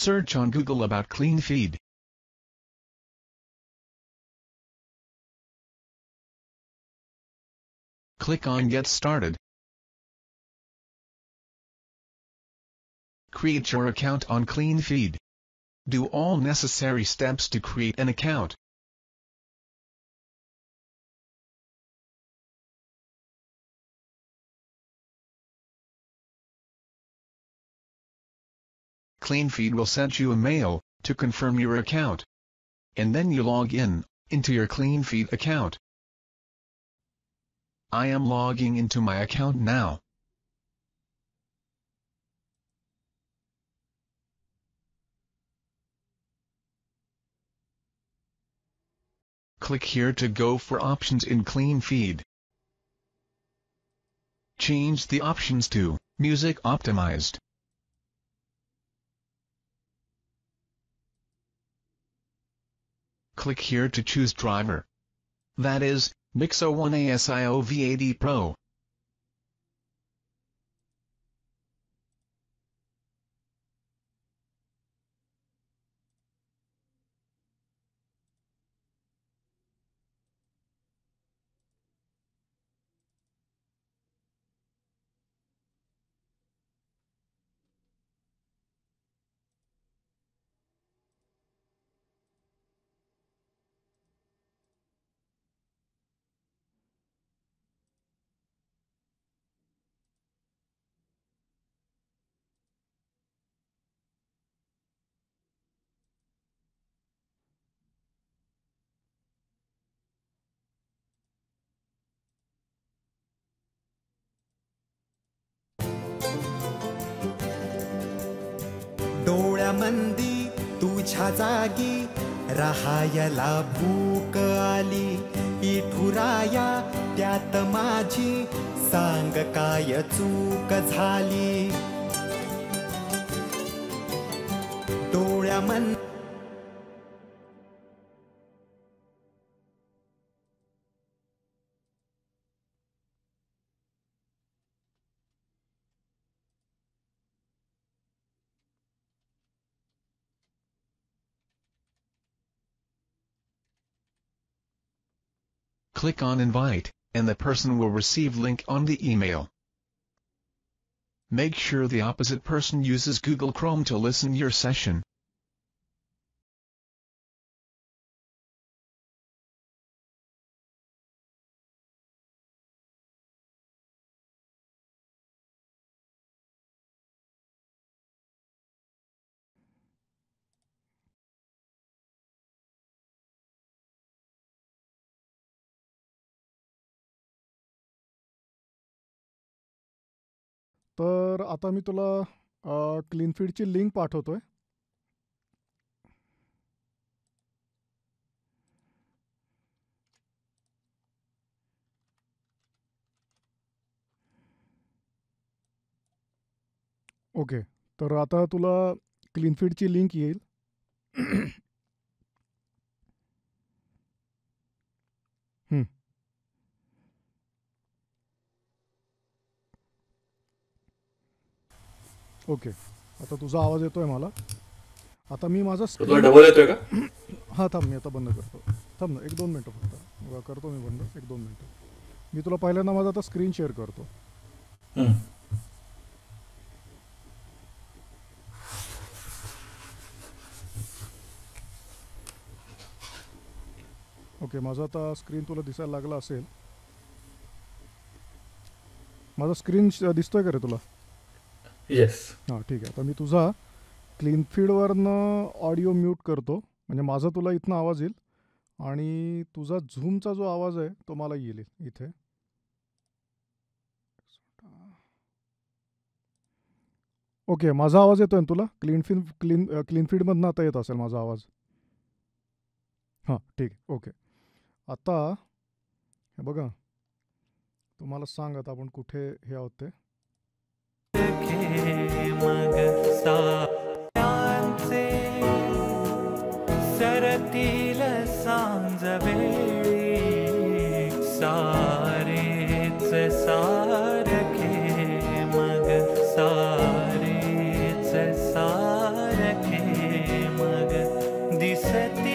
Search on Google about CleanFeed. Click on Get Started. Create your account on CleanFeed. Do all necessary steps to create an account. CleanFeed will send you a mail to confirm your account, and then you log in into your CleanFeed account. I am logging into my account now. Click here to go for options in CleanFeed. Change the options to Music Optimized. Click here to choose driver. That is, Mixo1 ASIO V80 Pro. मंदी तुझ्या जागी राहायला भूक आली इठुराया त्यात माझी सांग काय चूक झाली डोळ्यामन Click on Invite, and the person will receive link on the email. Make sure the opposite person uses Google Chrome to listen your session. तर आता मी तुला CleanFeed ची लिंक पाठवतोय ओके तर आता तुला CleanFeed ची लिंक येईल ओके आता तुझा आवाज येतोय मला आता मी माझा तुला डबल येतोय का हां थांब मी आता बंद करतो थांब ना 1-2 मिनिटं फक्त बघा करतो मी बंद 1-2 मिनिटं मी तुला पहिल्यांदा माझा आता स्क्रीन शेअर करतो ओके माझा आता स्क्रीन तुला दिसायला लागला असेल माझा स्क्रीन दिसतोय का रे तुला Yes. हाँ ठीक है तो मैं तुझा CleanFeed वरना ऑडियो म्यूट करतो म्हणजे माझा तुला इतना आवाज येईल आणि तुझा झूमचा जो आवाज आहे तो मला येईल इथे ओके माझा आवाज येतोय तुला CleanFeed मधून आता येत असेल माझा आवाज हाँ ठीक ओके आता हे बघा तुम्हाला सांग आता आपण कुठे हे आहोत ते मग सायांचे सरतील सांज वेळी सारेच सारखे मग सारेच सारखे set